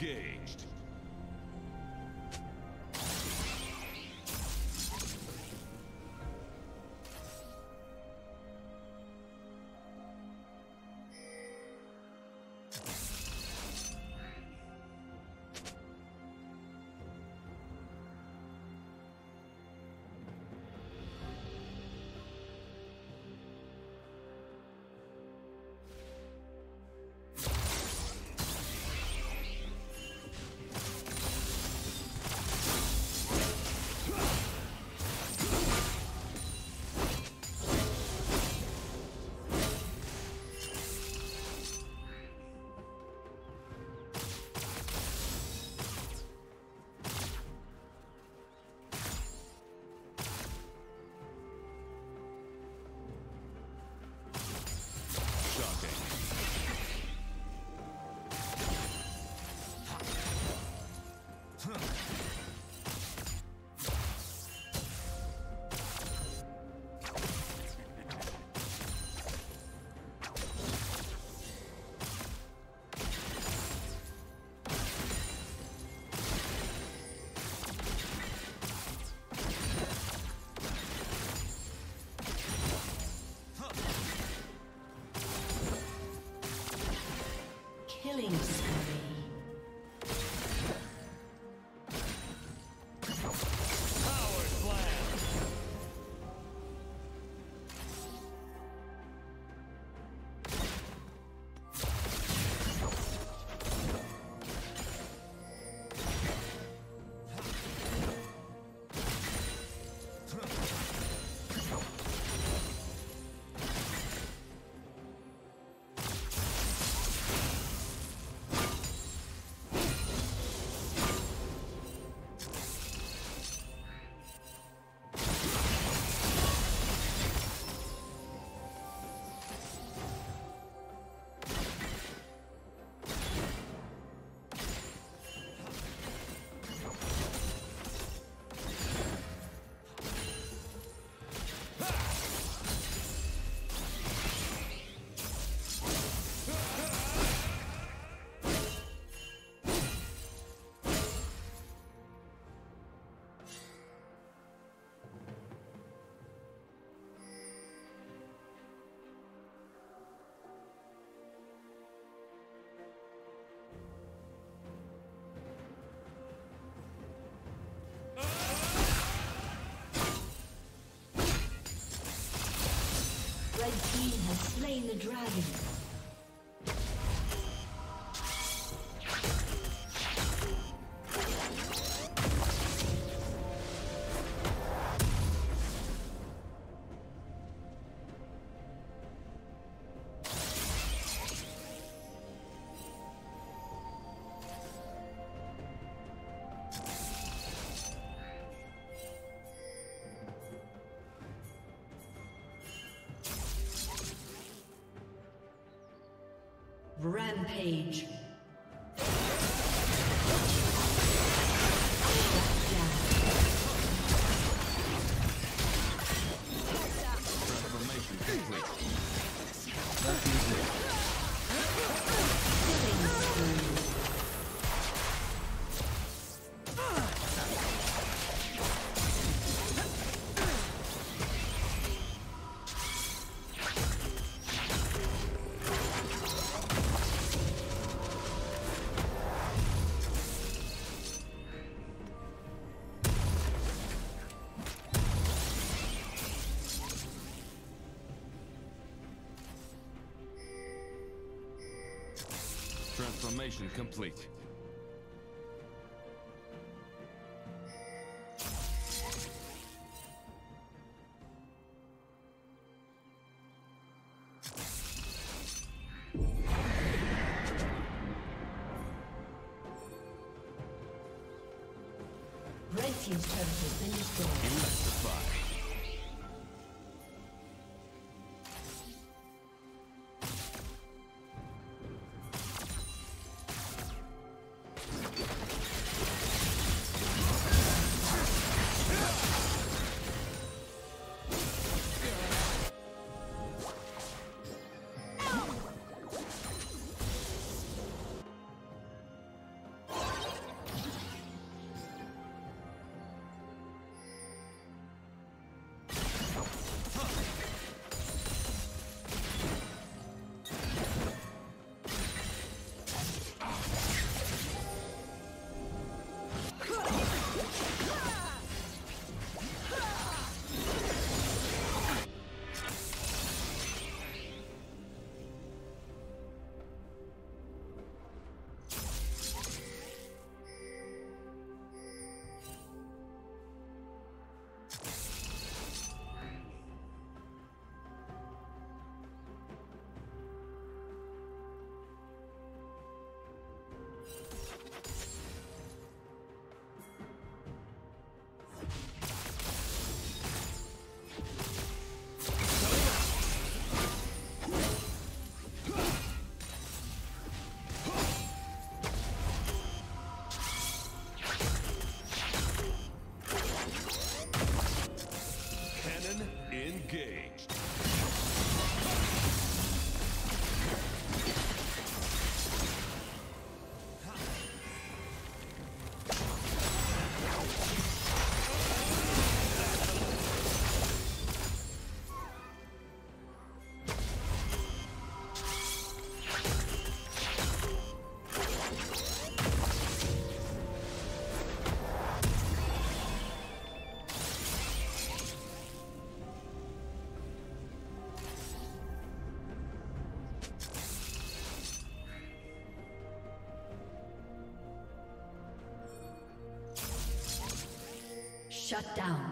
Engaged. slain the dragon. Rampage. Transformation complete. Red team's turret has been destroyed. Electrify. Engaged. Shut down.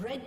Red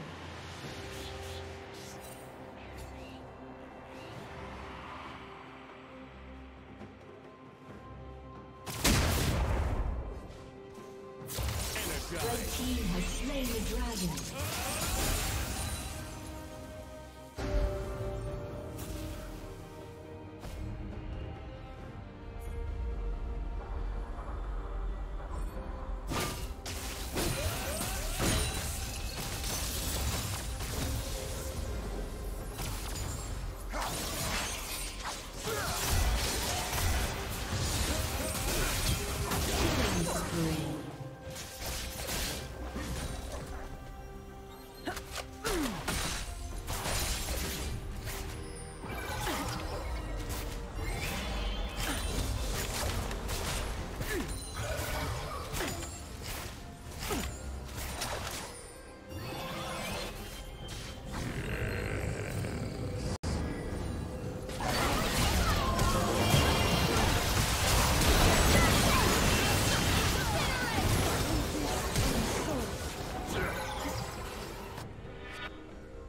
Red team has slain the dragon.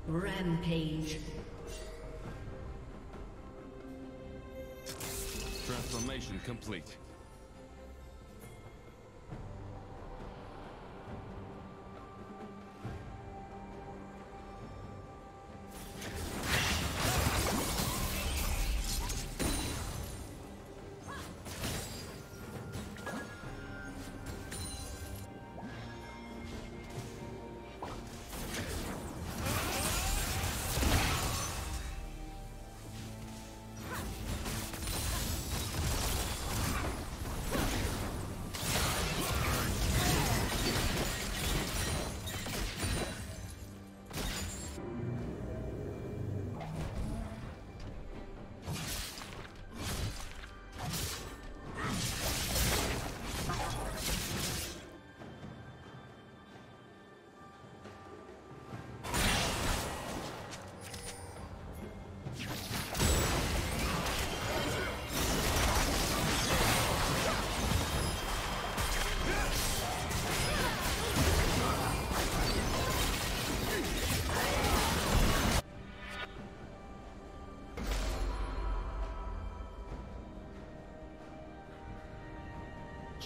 Rampage. Transformation complete.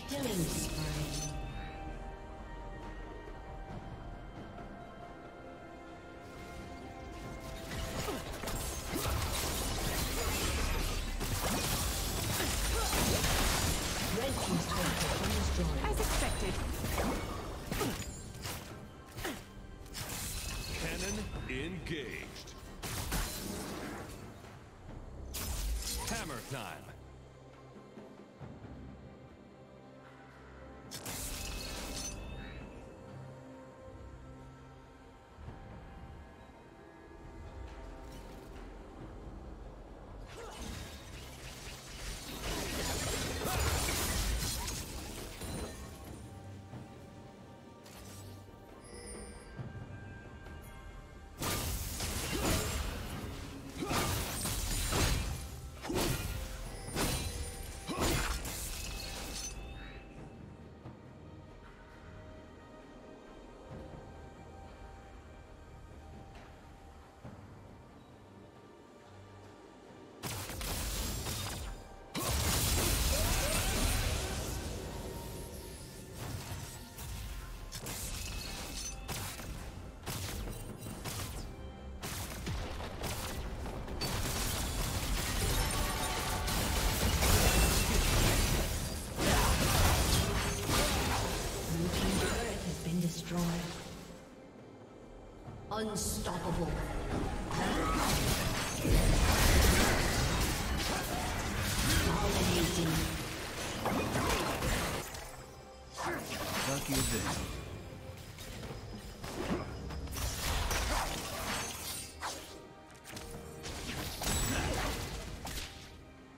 Killing spree. Red team's turret was destroyed. As expected. Cannon engaged. Hammer time. Unstoppable. Dominating. Lucky this.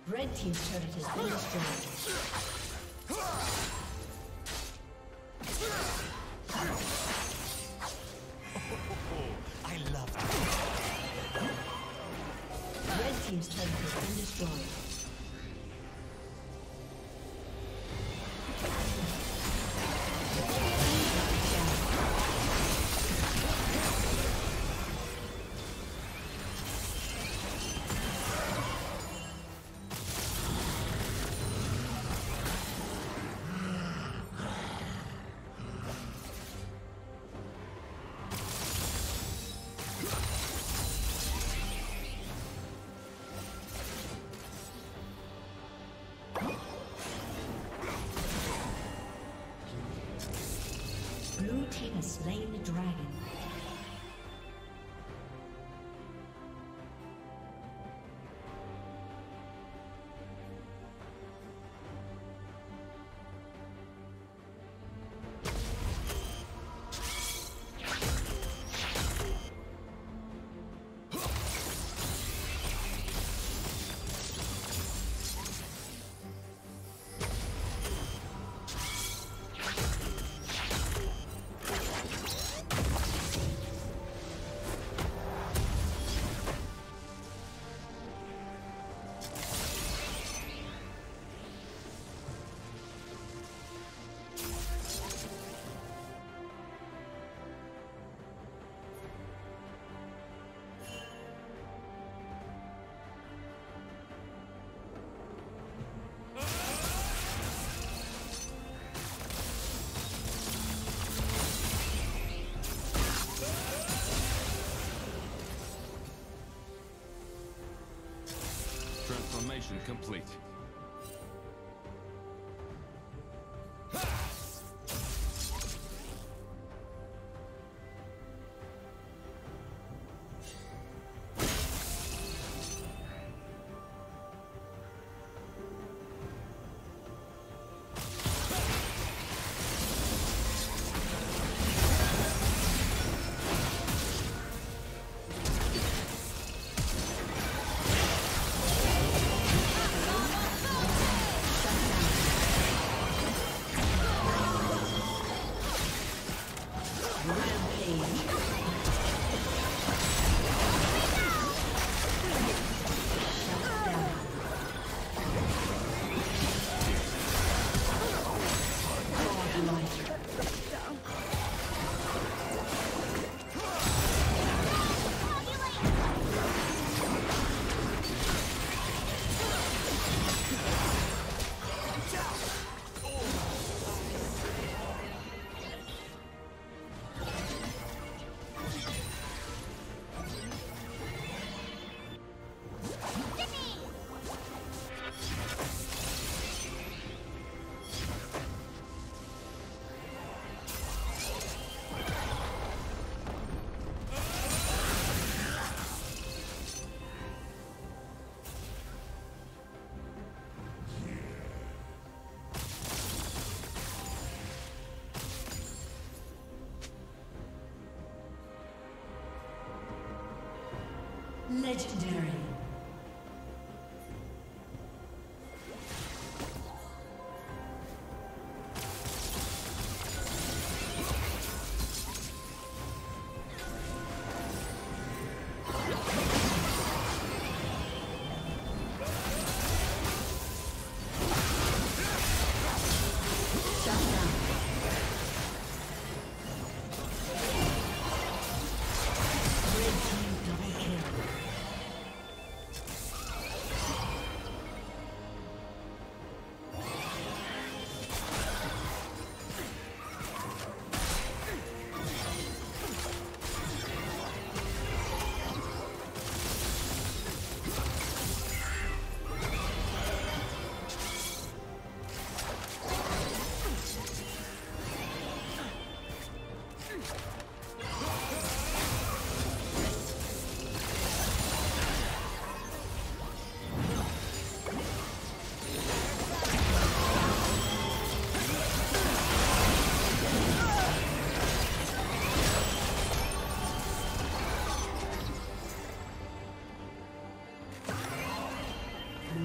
Red team's turret has been destroyed. Team's turret has been destroyed. Blue team has slain the dragon. Transformation complete. Legendary.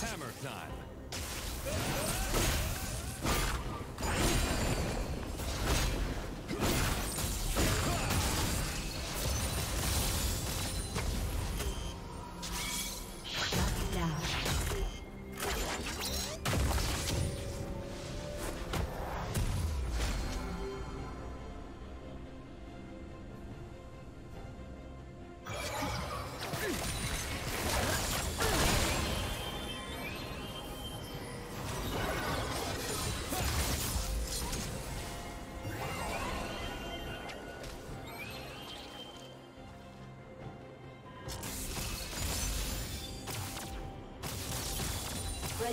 Hammer time.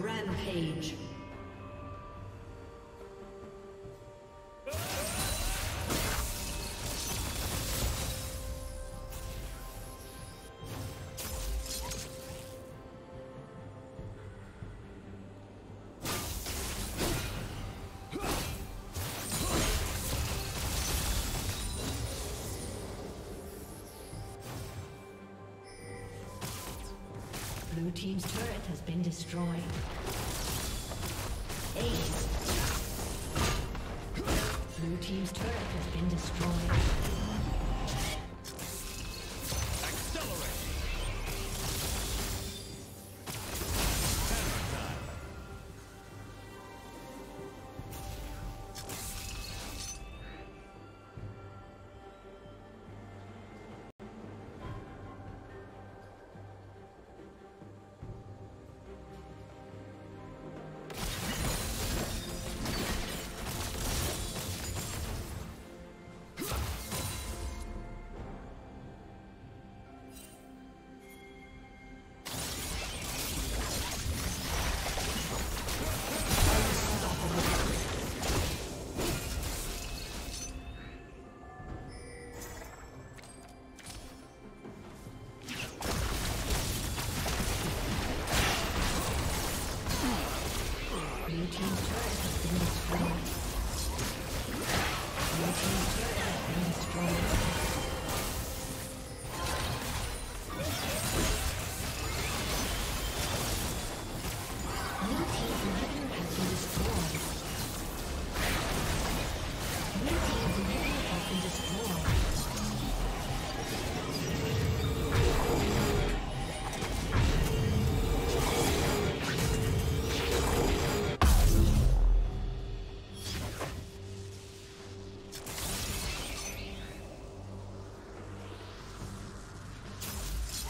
Rampage. Blue team's turret has been destroyed. Ace. Blue team's turret has been destroyed.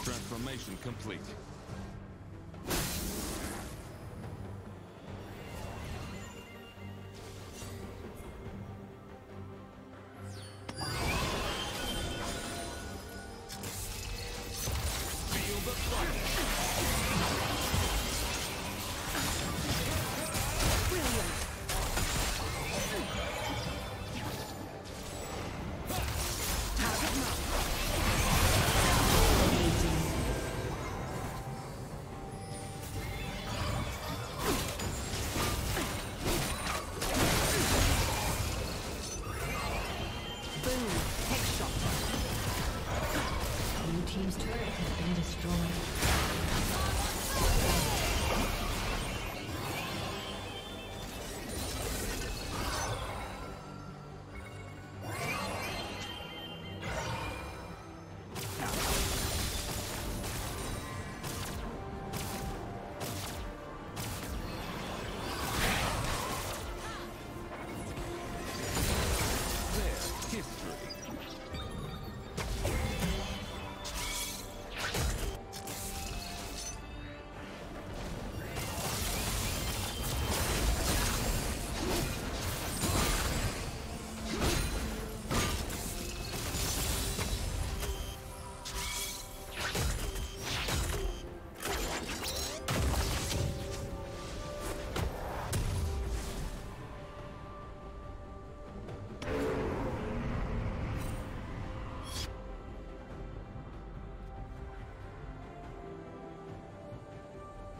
Transformation complete.